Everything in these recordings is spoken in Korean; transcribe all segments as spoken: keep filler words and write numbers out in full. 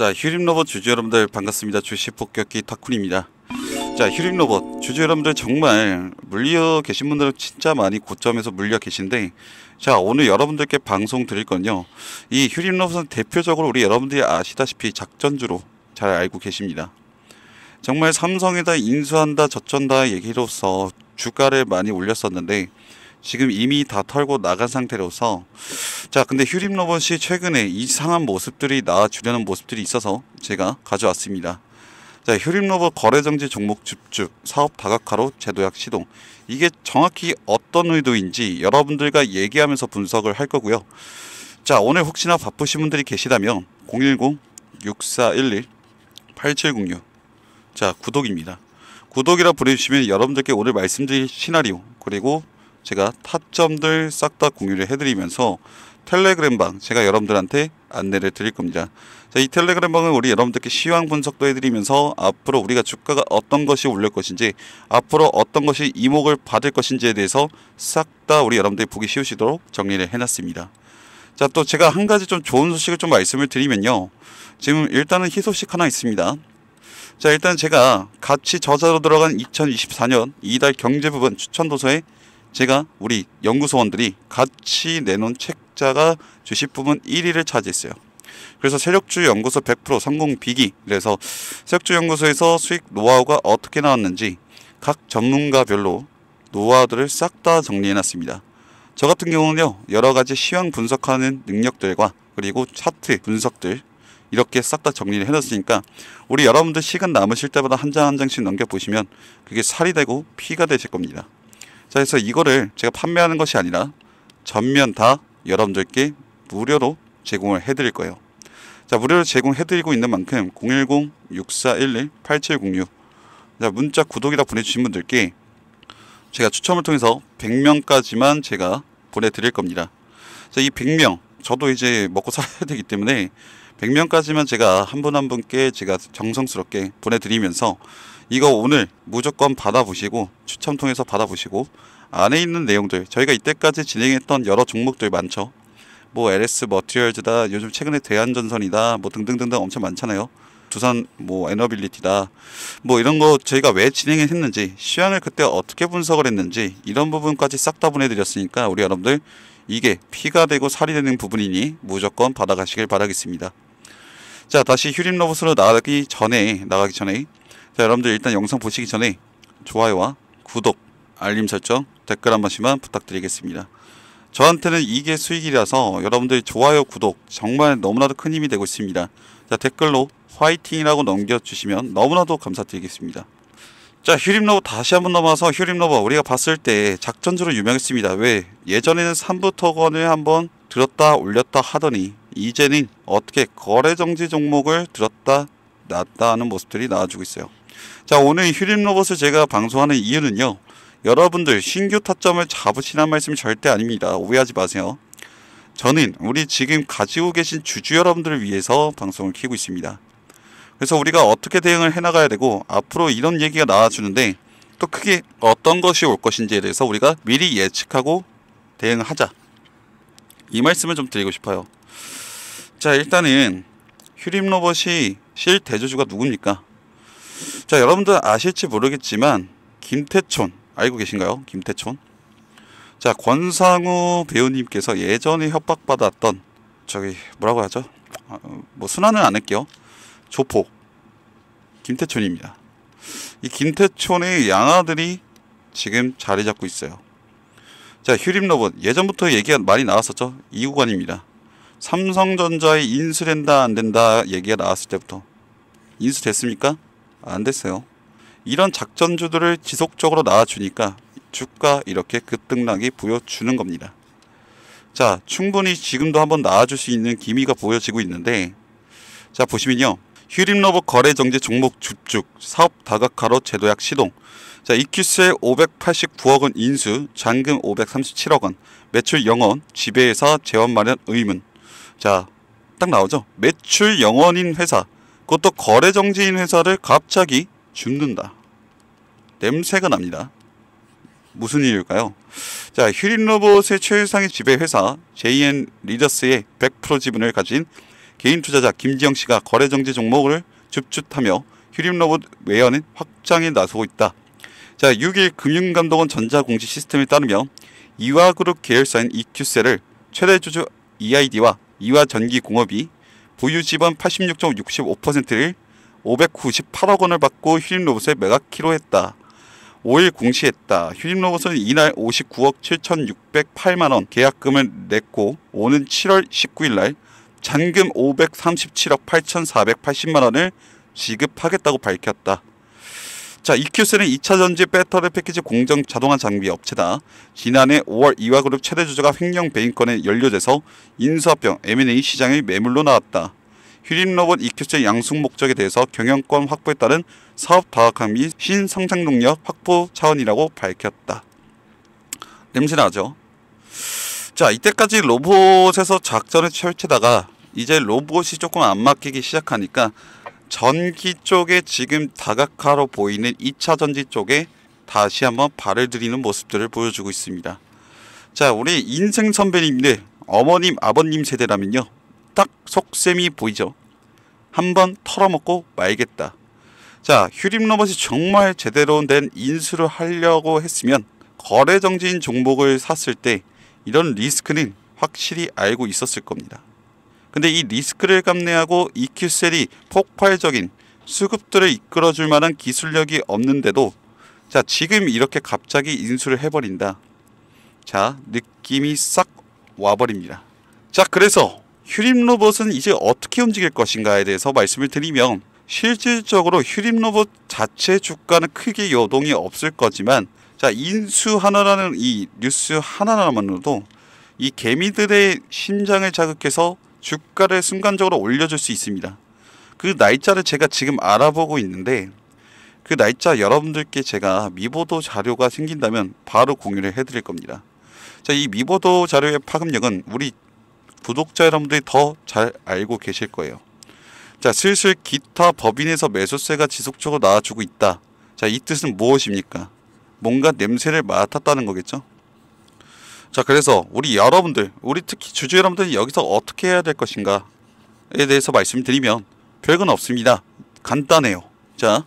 자, 휴림로봇 주주 여러분들 반갑습니다. 주식폭격기 타쿤입니다. 자, 휴림로봇 주주 여러분들 정말 물려 계신 분들은 진짜 많이 고점에서 물려 계신데, 자, 오늘 여러분들께 방송 드릴 건요, 이 휴림로봇은 대표적으로 우리 여러분들이 아시다시피 작전주로 잘 알고 계십니다. 정말 삼성에다 인수한다 저쩐다 얘기로서 주가를 많이 올렸었는데 지금 이미 다 털고 나간 상태로서, 자, 근데 휴림로봇이 최근에 이상한 모습들이 나와주려는 모습들이 있어서 제가 가져왔습니다. 자, 휴림로봇 거래정지 종목 줍줍, 사업 다각화로 제도약 시동, 이게 정확히 어떤 의도인지 여러분들과 얘기하면서 분석을 할 거고요. 자, 오늘 혹시나 바쁘신 분들이 계시다면 공일공 육사일일 팔칠공육, 자, 구독입니다. 구독이라 보내주시면 여러분들께 오늘 말씀드릴 시나리오 그리고 제가 타점들 싹 다 공유를 해드리면서 텔레그램방 제가 여러분들한테 안내를 드릴 겁니다. 자, 이 텔레그램방은 우리 여러분들께 시황 분석도 해드리면서 앞으로 우리가 주가가 어떤 것이 올릴 것인지, 앞으로 어떤 것이 이목을 받을 것인지에 대해서 싹 다 우리 여러분들이 보기 쉬우시도록 정리를 해놨습니다. 자, 또 제가 한 가지 좀 좋은 소식을 좀 말씀을 드리면요, 지금 일단은 희소식 하나 있습니다. 자, 일단 제가 같이 저자로 들어간 이천이십사년 이달 경제부분 추천도서에 제가 우리 연구소원들이 같이 내놓은 책자가 주식 부분 일위를 차지했어요. 그래서 세력주 연구소 백 퍼센트 성공 비기, 그래서 세력주 연구소에서 수익 노하우가 어떻게 나왔는지 각 전문가별로 노하우들을 싹 다 정리해놨습니다. 저 같은 경우는요, 여러가지 시황 분석하는 능력들과 그리고 차트 분석들 이렇게 싹 다 정리를 해놨으니까 우리 여러분들 시간 남으실 때마다 한 장 한 장씩 넘겨보시면 그게 살이 되고 피가 되실 겁니다. 자, 그래서 이거를 제가 판매하는 것이 아니라 전면 다 여러분들께 무료로 제공을 해드릴 거예요. 자, 무료로 제공해드리고 있는 만큼 공일공 육사일일 팔칠공육, 자, 문자 구독이라 보내주신 분들께 제가 추첨을 통해서 백 명까지만 제가 보내드릴 겁니다. 자, 이 백 명, 저도 이제 먹고 살아야 되기 때문에 백 명까지만 제가 한 분 한 분께 제가 정성스럽게 보내드리면서 이거 오늘 무조건 받아보시고 추첨 통해서 받아보시고, 안에 있는 내용들 저희가 이때까지 진행했던 여러 종목들 많죠. 뭐 엘에스 머티리얼즈다, 요즘 최근에 대한전선이다, 뭐 등등등등 엄청 많잖아요. 두산 뭐 에너빌리티다, 뭐 이런 거 저희가 왜 진행을 했는지, 시황을 그때 어떻게 분석을 했는지 이런 부분까지 싹 다 보내드렸으니까 우리 여러분들 이게 피가 되고 살이 되는 부분이니 무조건 받아가시길 바라겠습니다. 자, 다시 휴림로봇으로 나가기 전에 나가기 전에 자, 여러분들 일단 영상 보시기 전에 좋아요와 구독, 알림 설정, 댓글 한 번씩만 부탁드리겠습니다. 저한테는 이게 수익이라서 여러분들 좋아요, 구독 정말 너무나도 큰 힘이 되고 있습니다. 자, 댓글로 화이팅이라고 넘겨주시면 너무나도 감사드리겠습니다. 자, 휴림로봇 다시 한번 넘어와서, 휴림로봇 우리가 봤을 때 작전주로 유명했습니다. 왜? 예전에는 삼부토건을 한번 들었다 올렸다 하더니 이제는 어떻게 거래정지 종목을 들었다 놨다 하는 모습들이 나와주고 있어요. 자, 오늘 휴림로봇을 제가 방송하는 이유는요, 여러분들 신규 타점을 잡으시란 말씀이 절대 아닙니다. 오해하지 마세요. 저는 우리 지금 가지고 계신 주주 여러분들을 위해서 방송을 키우고 있습니다. 그래서 우리가 어떻게 대응을 해나가야 되고, 앞으로 이런 얘기가 나와주는데 또 크게 어떤 것이 올 것인지에 대해서 우리가 미리 예측하고 대응하자, 이 말씀을 좀 드리고 싶어요. 자, 일단은 휴림로봇이 실대주주가 누굽니까? 자, 여러분들 아실지 모르겠지만 김태촌 알고 계신가요? 김태촌, 자, 권상우 배우님께서 예전에 협박받았던 저기 뭐라고 하죠? 아, 뭐 순환은 안 할게요. 조폭 김태촌입니다. 이 김태촌의 양아들이 지금 자리 잡고 있어요. 자, 휴림로봇 예전부터 얘기가 많이 나왔었죠. 이 구간입니다. 삼성전자에 인수된다 안 된다 얘기가 나왔을 때부터 인수 됐습니까? 안 됐어요. 이런 작전주들을 지속적으로 나와주니까 주가 이렇게 급등락이 보여주는 겁니다. 자, 충분히 지금도 한번 나와줄 수 있는 기미가 보여지고 있는데, 자, 보시면요, 휴림로봇 거래정지 종목 줍줍, 사업 다각화로 제도약 시동, 자, 이큐스의 오백팔십구억 원 인수, 잔금 오백삼십칠억 원, 매출 영원, 지배회사 재원 마련 의문. 자, 딱 나오죠? 매출 영원인 회사, 그것도 거래정지인 회사를 갑자기 줍는다. 냄새가 납니다. 무슨 일일까요? 자, 휴림로봇의 최상위 지배회사 제이엔 리더스의 백 퍼센트 지분을 가진 개인 투자자 김지영 씨가 거래 정지 종목을 줍줍하며 휴림로봇 외연은 확장에 나서고 있다. 자, 육 일 금융감독원 전자공시 시스템에 따르면 이화그룹 계열사인 이큐셀을 최대 주주 이아이디와 이화전기공업이 보유지분 팔십육 점 육십오 퍼센트를 오백구십팔억 원을 받고 휴림로봇에 매각키로 했다. 오 일 공시했다. 휴림로봇은 이날 오십구억 칠천육백팔만 원 계약금을 냈고 오는 칠월 십구일 날 잔금 오백삼십칠억 팔천사백팔십만 원을 지급하겠다고 밝혔다. 자, 이큐셀은 이차전지 배터리 패키지 공정 자동화 장비 업체다. 지난해 오월 이화그룹 최대 주주가 횡령 배임건에 연루돼서 인수합병 엠 앤 에이 시장의 매물로 나왔다. 휴림로봇 이큐셀 양수 목적에 대해서 경영권 확보에 따른 사업 다각화 및 신성장 동력 확보 차원이라고 밝혔다. 냄새나죠? 자, 이때까지 로봇에서 작전을 펼치다가 이제 로봇이 조금 안 막히기 시작하니까 전기 쪽에 지금 다각화로 보이는 이차전지 쪽에 다시 한번 발을 들이는 모습들을 보여주고 있습니다. 자, 우리 인생 선배님들, 어머님, 아버님 세대라면요, 딱 속셈이 보이죠? 한번 털어먹고 말겠다. 자, 휴림로봇이 정말 제대로 된 인수를 하려고 했으면 거래정지인 종목을 샀을 때 이런 리스크는 확실히 알고 있었을 겁니다. 근데 이 리스크를 감내하고 이큐셀이 폭발적인 수급들을 이끌어줄 만한 기술력이 없는데도 자, 지금 이렇게 갑자기 인수를 해버린다. 자, 느낌이 싹 와버립니다. 자, 그래서 휴림로봇은 이제 어떻게 움직일 것인가에 대해서 말씀을 드리면, 실질적으로 휴림로봇 자체 주가는 크게 요동이 없을 거지만, 자, 인수 하나라는 이 뉴스 하나만으로도 이 개미들의 심장을 자극해서 주가를 순간적으로 올려줄 수 있습니다. 그 날짜를 제가 지금 알아보고 있는데, 그 날짜 여러분들께 제가 미보도 자료가 생긴다면 바로 공유를 해드릴 겁니다. 자, 이 미보도 자료의 파급력은 우리 구독자 여러분들이 더 잘 알고 계실 거예요. 자, 슬슬 기타 법인에서 매수세가 지속적으로 나와주고 있다. 자, 이 뜻은 무엇입니까? 뭔가 냄새를 맡았다는 거겠죠? 자, 그래서 우리 여러분들, 우리 특히 주주 여러분들이 여기서 어떻게 해야 될 것인가에 대해서 말씀드리면 별건 없습니다. 간단해요. 자,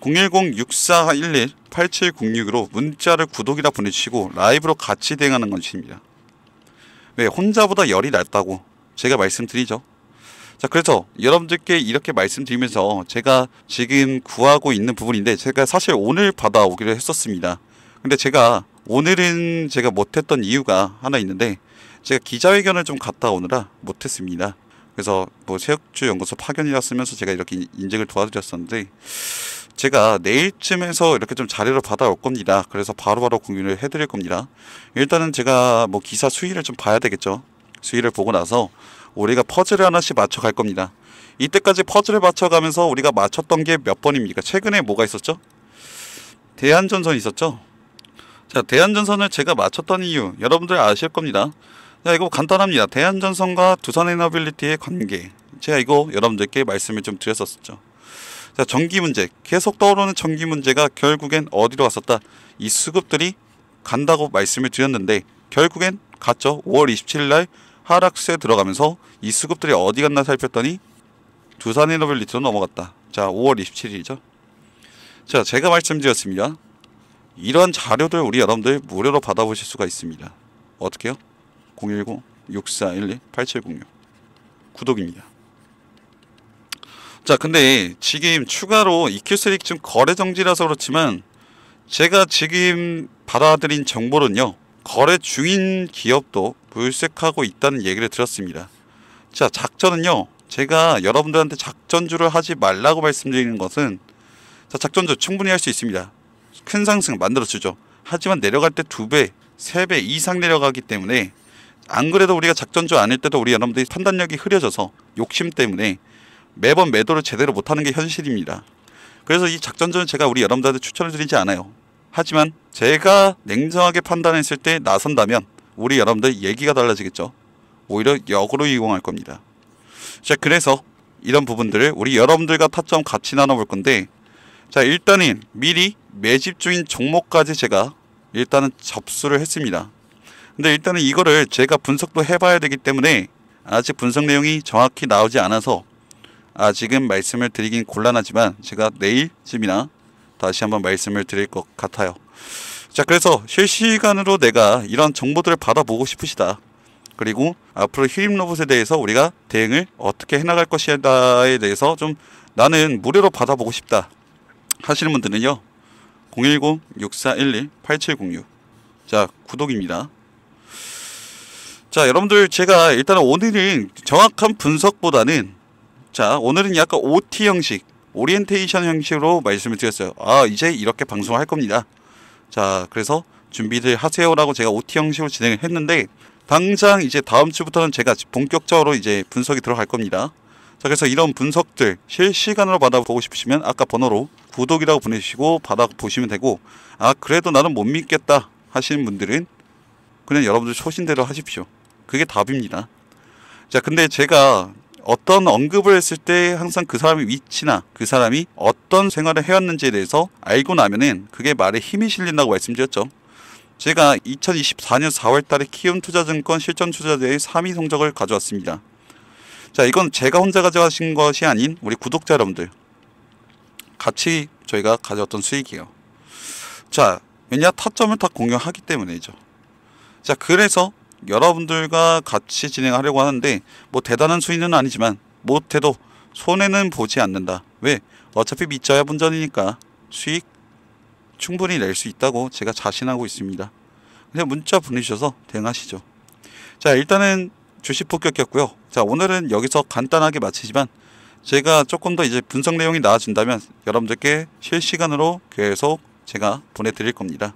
공일공 육사일일 팔칠공육으로 문자를 구독이라 보내주시고 라이브로 같이 대응하는 것입니다. 왜 혼자보다 열이 낫다고 제가 말씀드리죠. 자, 그래서 여러분들께 이렇게 말씀드리면서 제가 지금 구하고 있는 부분인데, 제가 사실 오늘 받아오기로 했었습니다. 근데 제가 오늘은 제가 못했던 이유가 하나 있는데, 제가 기자회견을 좀 갔다 오느라 못했습니다. 그래서 뭐 세혁주 연구소 파견이라 쓰면서 제가 이렇게 인증을 도와드렸었는데, 제가 내일쯤에서 이렇게 좀 자료를 받아올 겁니다. 그래서 바로바로 바로 공유를 해드릴 겁니다. 일단은 제가 뭐 기사 수위를 좀 봐야 되겠죠. 수위를 보고 나서 우리가 퍼즐을 하나씩 맞춰갈 겁니다. 이때까지 퍼즐을 맞춰가면서 우리가 맞췄던 게 몇 번입니까? 최근에 뭐가 있었죠? 대한전선 있었죠? 자, 대한전선을 제가 맞췄던 이유 여러분들 아실 겁니다. 자, 이거 간단합니다. 대한전선과 두산에너빌리티의 관계, 제가 이거 여러분들께 말씀을 좀 드렸었죠. 자, 전기 문제, 계속 떠오르는 전기 문제가 결국엔 어디로 갔었다? 이 수급들이 간다고 말씀을 드렸는데 결국엔 갔죠. 오월 이십칠일 날 하락세에 들어가면서 이 수급들이 어디 갔나 살폈더니 두산에너빌리티로 넘어갔다. 자, 오월 이십칠일이죠 자, 제가 말씀드렸습니다. 이런 자료들 우리 여러분들 무료로 받아보실 수가 있습니다. 어떻게요? 공일공 육사일일 팔칠공육 구독입니다. 자, 근데 지금 추가로 이큐셀이 지금 거래정지라서 그렇지만, 제가 지금 받아들인 정보는요, 거래 중인 기업도 물색하고 있다는 얘기를 들었습니다. 자, 작전은요, 제가 여러분들한테 작전주를 하지 말라고 말씀드리는 것은, 자, 작전주 충분히 할 수 있습니다. 큰 상승 만들어주죠. 하지만 내려갈 때 두 배, 세 배 이상 내려가기 때문에, 안 그래도 우리가 작전주 아닐 때도 우리 여러분들이 판단력이 흐려져서 욕심 때문에 매번 매도를 제대로 못하는 게 현실입니다. 그래서 이 작전주는 제가 우리 여러분들한테 추천을 드리지 않아요. 하지만 제가 냉정하게 판단했을 때 나선다면 우리 여러분들 얘기가 달라지겠죠. 오히려 역으로 이용할 겁니다. 자, 그래서 이런 부분들을 우리 여러분들과 타점 같이 나눠볼 건데, 자, 일단은 미리 매집 중인 종목까지 제가 일단은 접수를 했습니다. 근데 일단은 이거를 제가 분석도 해봐야 되기 때문에 아직 분석 내용이 정확히 나오지 않아서 아직은 말씀을 드리긴 곤란하지만 제가 내일쯤이나 다시 한번 말씀을 드릴 것 같아요. 자, 그래서 실시간으로 내가 이런 정보들을 받아보고 싶으시다. 그리고 앞으로 휴림로봇에 대해서 우리가 대응을 어떻게 해나갈 것이다에 대해서 좀 나는 무료로 받아보고 싶다 하시는 분들은요, 공일공 육사일일 팔칠공육. 자, 구독입니다. 자, 여러분들, 제가 일단 오늘은 정확한 분석보다는, 자, 오늘은 약간 오티 형식, 오리엔테이션 형식으로 말씀을 드렸어요. 아, 이제 이렇게 방송할 겁니다. 자, 그래서 준비들 하세요라고 제가 오티 형식으로 진행을 했는데, 당장 이제 다음 주부터는 제가 본격적으로 이제 분석이 들어갈 겁니다. 자, 그래서 이런 분석들 실시간으로 받아보고 싶으시면 아까 번호로 구독이라고 보내주시고 받아보시면 되고, 아, 그래도 나는 못 믿겠다 하시는 분들은 그냥 여러분들 소신대로 하십시오. 그게 답입니다. 자, 근데 제가 어떤 언급을 했을 때 항상 그 사람의 위치나 그 사람이 어떤 생활을 해왔는지에 대해서 알고 나면은 그게 말에 힘이 실린다고 말씀드렸죠. 제가 이천이십사년 사월달에 키움투자증권 실전투자자의 삼위 성적을 가져왔습니다. 자, 이건 제가 혼자 가져가신 것이 아닌 우리 구독자 여러분들 같이 저희가 가져왔던 수익이에요. 자, 왜냐, 타점을 다 공유하기 때문이죠. 자, 그래서 여러분들과 같이 진행하려고 하는데 뭐 대단한 수익은 아니지만 못해도 손해는 보지 않는다. 왜? 어차피 밑자야 분전이니까 수익 충분히 낼 수 있다고 제가 자신하고 있습니다. 그냥 문자 보내주셔서 대응하시죠. 자, 일단은 주식폭격기였고요. 자, 오늘은 여기서 간단하게 마치지만 제가 조금 더 이제 분석 내용이 나아진다면 여러분들께 실시간으로 계속 제가 보내드릴 겁니다.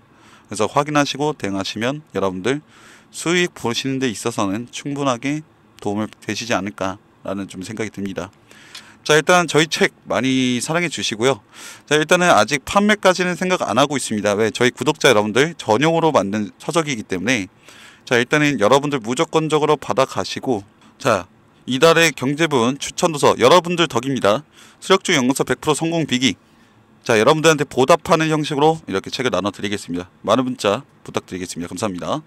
그래서 확인하시고 대응하시면 여러분들 수익 보시는 데 있어서는 충분하게 도움을 되시지 않을까라는 좀 생각이 듭니다. 자, 일단 저희 책 많이 사랑해 주시고요. 자, 일단은 아직 판매까지는 생각 안 하고 있습니다. 왜? 저희 구독자 여러분들 전용으로 만든 서적이기 때문에. 자, 일단은 여러분들 무조건적으로 받아가시고, 자, 이달의 경제분 추천도서 여러분들 덕입니다. 수력중 연금서 백 퍼센트 성공 비기. 자, 여러분들한테 보답하는 형식으로 이렇게 책을 나눠드리겠습니다. 많은 문자 부탁드리겠습니다. 감사합니다.